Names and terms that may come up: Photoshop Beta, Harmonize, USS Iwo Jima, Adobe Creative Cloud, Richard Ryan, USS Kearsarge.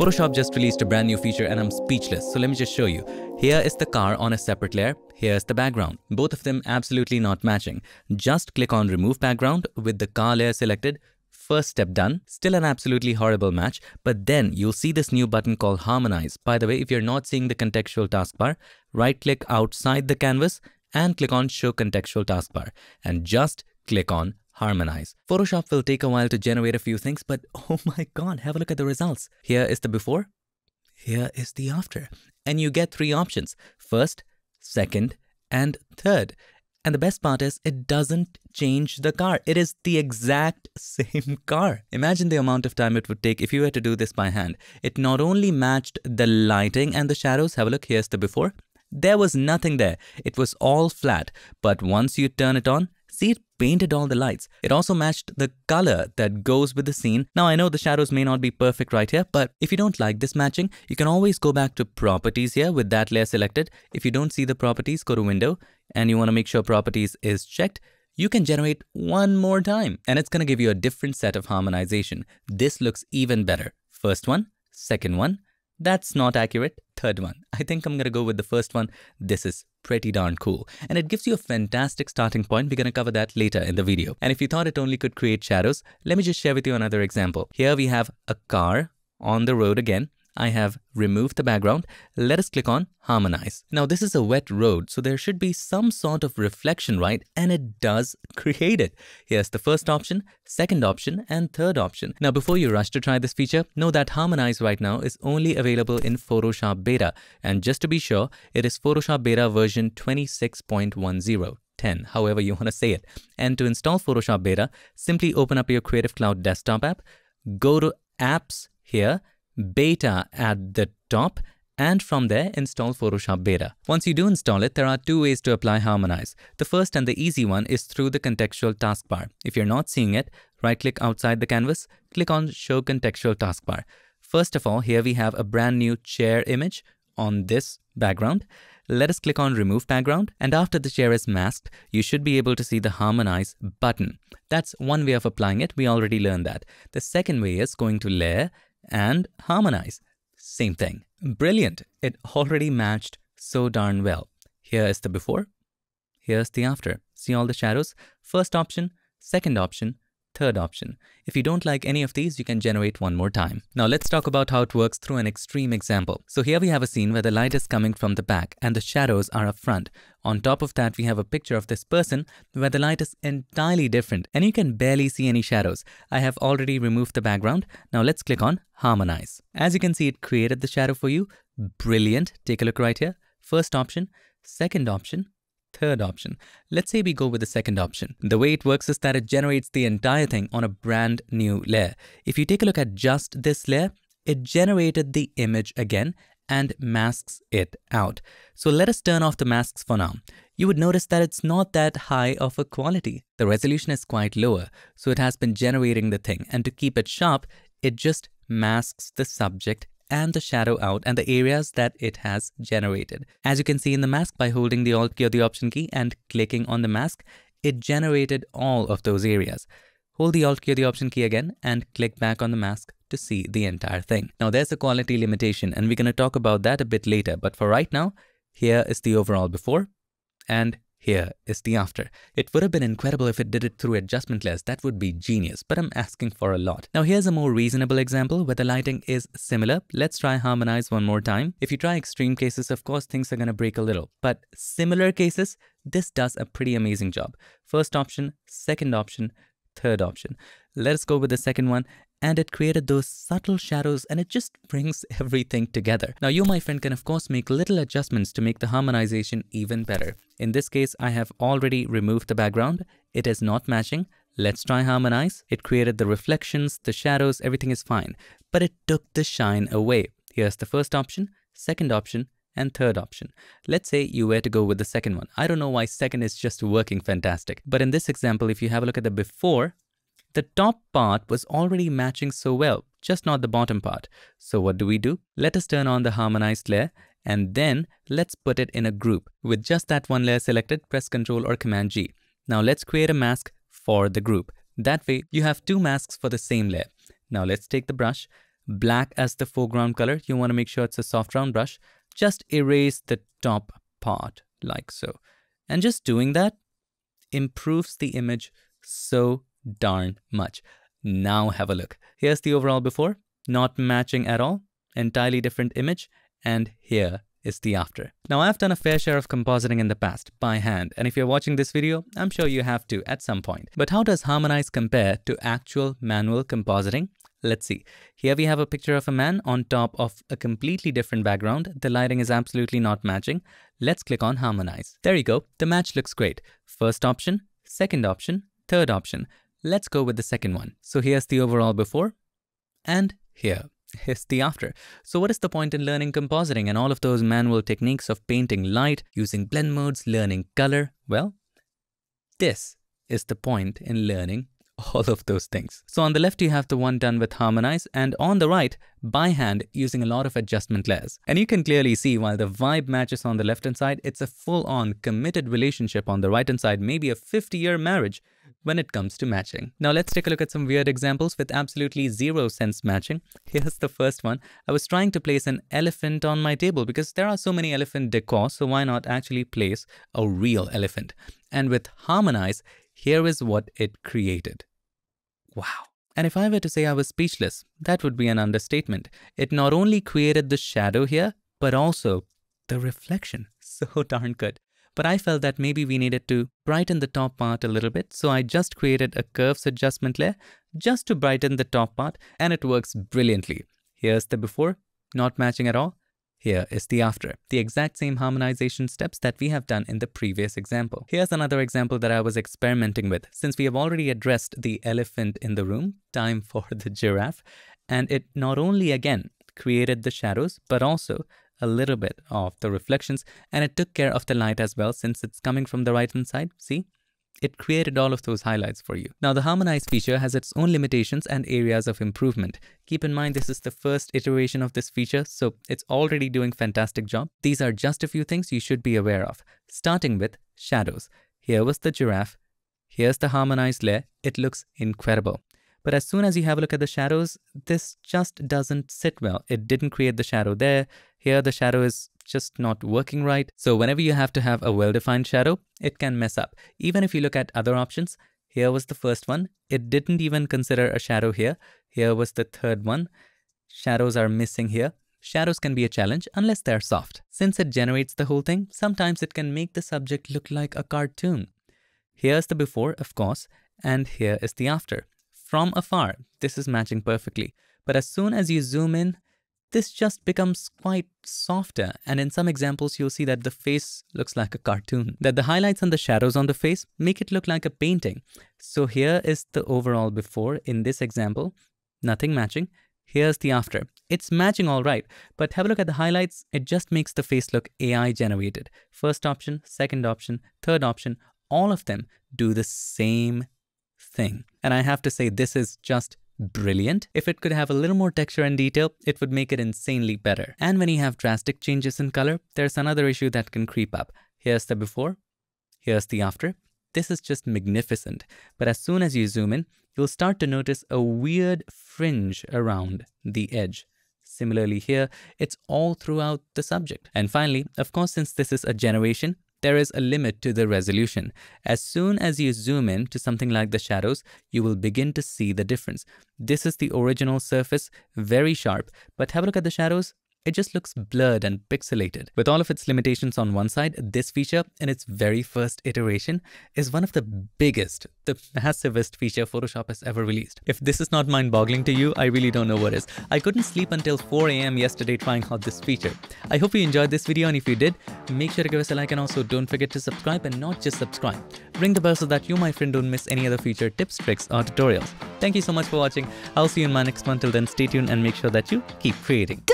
Photoshop just released a brand new feature and I'm speechless, so let me just show you. Here is the car on a separate layer, here's the background. Both of them absolutely not matching. Just click on remove background with the car layer selected. First step done, still an absolutely horrible match, but then you'll see this new button called Harmonize. By the way, if you're not seeing the contextual taskbar, right click outside the canvas and click on show contextual taskbar and just click on Harmonize. Photoshop will take a while to generate a few things, but oh my god, have a look at the results. Here is the before, here is the after, and you get three options, first, second, and third. And the best part is it doesn't change the car. It is the exact same car. Imagine the amount of time it would take if you were to do this by hand. It not only matched the lighting and the shadows, have a look, here's the before. There was nothing there. It was all flat. But once you turn it on, see, it painted all the lights. It also matched the color that goes with the scene. Now I know the shadows may not be perfect right here, but if you don't like this matching, you can always go back to properties here with that layer selected. If you don't see the properties, go to window and you want to make sure properties is checked. You can generate one more time and it's going to give you a different set of harmonization. This looks even better. First one, second one. That's not accurate. Third one. I think I'm going to go with the first one. This is pretty darn cool. And it gives you a fantastic starting point. We're going to cover that later in the video. And if you thought it only could create shadows, let me just share with you another example. Here we have a car on the road again. I have removed the background. Let us click on Harmonize. Now this is a wet road, so there should be some sort of reflection, right? And it does create it. Here's the first option, second option, and third option. Now before you rush to try this feature, know that Harmonize right now is only available in Photoshop Beta. And just to be sure, it is Photoshop Beta version 26.10. However you want to say it. And to install Photoshop Beta, simply open up your Creative Cloud desktop app, go to Apps here, Beta at the top, and from there install Photoshop Beta. Once you do install it, there are two ways to apply Harmonize. The first and the easy one is through the contextual taskbar. If you're not seeing it, right click outside the canvas, click on show contextual taskbar. First of all, here we have a brand new chair image on this background. Let us click on remove background, and after the chair is masked, you should be able to see the Harmonize button. That's one way of applying it. We already learned that. The second way is going to layer and Harmonize. Same thing. Brilliant. It already matched so darn well. Here is the before. Here's the after. See all the shadows? First option, second option, third option. If you don't like any of these, you can generate one more time. Now let's talk about how it works through an extreme example. So here we have a scene where the light is coming from the back and the shadows are up front. On top of that, we have a picture of this person where the light is entirely different and you can barely see any shadows. I have already removed the background. Now let's click on Harmonize. As you can see, it created the shadow for you. Brilliant. Take a look right here. First option, second option, third option. Let's say we go with the second option. The way it works is that it generates the entire thing on a brand new layer. If you take a look at just this layer, it generated the image again and masks it out. So let us turn off the masks for now. You would notice that it's not that high of a quality. The resolution is quite lower, so it has been generating the thing. And to keep it sharp, it just masks the subject and the shadow out and the areas that it has generated. As you can see in the mask, by holding the Alt key or the Option key and clicking on the mask, it generated all of those areas. Hold the Alt key or the Option key again and click back on the mask to see the entire thing. Now there's a quality limitation and we're going to talk about that a bit later. But for right now, here is the overall before and here is the after. It would have been incredible if it did it through adjustment layers. That would be genius, but I'm asking for a lot. Now here's a more reasonable example where the lighting is similar. Let's try Harmonize one more time. If you try extreme cases, of course, things are going to break a little, but similar cases, this does a pretty amazing job. First option, second option, third option. Let's go with the second one. And it created those subtle shadows and it just brings everything together. Now you, my friend, can of course make little adjustments to make the harmonization even better. In this case, I have already removed the background. It is not matching. Let's try Harmonize. It created the reflections, the shadows, everything is fine, but it took the shine away. Here's the first option, second option, and third option. Let's say you were to go with the second one. I don't know why second is just working fantastic. But in this example, if you have a look at the before, the top part was already matching so well, just not the bottom part. So what do? Let us turn on the harmonized layer and then let's put it in a group. With just that one layer selected, press Ctrl or Command G. Now let's create a mask for the group. That way you have two masks for the same layer. Now let's take the brush, black as the foreground color. You want to make sure it's a soft round brush. Just erase the top part like so. And just doing that improves the image so darn much. Now have a look. Here's the overall before, not matching at all, entirely different image. And here is the after. Now I've done a fair share of compositing in the past by hand. And if you're watching this video, I'm sure you have to at some point. But how does Harmonize compare to actual manual compositing? Let's see. Here we have a picture of a man on top of a completely different background. The lighting is absolutely not matching. Let's click on Harmonize. There you go. The match looks great. First option, second option, third option. Let's go with the second one. So here's the overall before and here is the after. So what is the point in learning compositing and all of those manual techniques of painting light, using blend modes, learning color? Well, this is the point in learning all of those things. So on the left, you have the one done with Harmonize, and on the right, by hand, using a lot of adjustment layers. And you can clearly see while the vibe matches on the left-hand side, it's a full-on committed relationship on the right-hand side, maybe a 50-year marriage when it comes to matching. Now let's take a look at some weird examples with absolutely 0 sense matching. Here's the first one. I was trying to place an elephant on my table because there are so many elephant decor, so why not actually place a real elephant? And with Harmonize, here is what it created. Wow. And if I were to say I was speechless, that would be an understatement. It not only created the shadow here, but also the reflection. So darn good. But I felt that maybe we needed to brighten the top part a little bit. So I just created a curves adjustment layer just to brighten the top part, and it works brilliantly. Here's the before, not matching at all. Here is the after, the exact same harmonization steps that we have done in the previous example. Here's another example that I was experimenting with. Since we have already addressed the elephant in the room, time for the giraffe. And it not only again created the shadows, but also a little bit of the reflections. And it took care of the light as well, since it's coming from the right hand side. See? It created all of those highlights for you. Now the Harmonize feature has its own limitations and areas of improvement. Keep in mind, this is the first iteration of this feature, so it's already doing a fantastic job. These are just a few things you should be aware of, starting with shadows. Here was the giraffe. Here's the Harmonize layer. It looks incredible. But as soon as you have a look at the shadows, this just doesn't sit well. It didn't create the shadow there. Here the shadow is just not working right. So whenever you have to have a well-defined shadow, it can mess up. Even if you look at other options, here was the first one. It didn't even consider a shadow here. Here was the third one. Shadows are missing here. Shadows can be a challenge unless they're soft. Since it generates the whole thing, sometimes it can make the subject look like a cartoon. Here's the before, of course, and here is the after. From afar, this is matching perfectly. But as soon as you zoom in, this just becomes quite softer, and in some examples you'll see that the face looks like a cartoon, that the highlights and the shadows on the face make it look like a painting. So here is the overall before in this example, nothing matching. Here's the after. It's matching all right, but have a look at the highlights. It just makes the face look AI generated. First option, second option, third option, all of them do the same thing. And I have to say, this is just brilliant. If it could have a little more texture and detail, it would make it insanely better. And when you have drastic changes in color, there's another issue that can creep up. Here's the before, here's the after. This is just magnificent. But as soon as you zoom in, you'll start to notice a weird fringe around the edge. Similarly here, it's all throughout the subject. And finally, of course, since this is a generation, there is a limit to the resolution. As soon as you zoom in to something like the shadows, you will begin to see the difference. This is the original surface, very sharp, but have a look at the shadows. It just looks blurred and pixelated. With all of its limitations on one side, this feature in its very first iteration is one of the biggest, the massivest feature Photoshop has ever released. If this is not mind-boggling to you, I really don't know what is. I couldn't sleep until 4 a.m. yesterday trying out this feature. I hope you enjoyed this video, and if you did, make sure to give us a like, and also don't forget to subscribe, and not just subscribe. Ring the bell so that you, my friend, don't miss any other feature tips, tricks, or tutorials. Thank you so much for watching. I'll see you in my next one. Till then, stay tuned and make sure that you keep creating.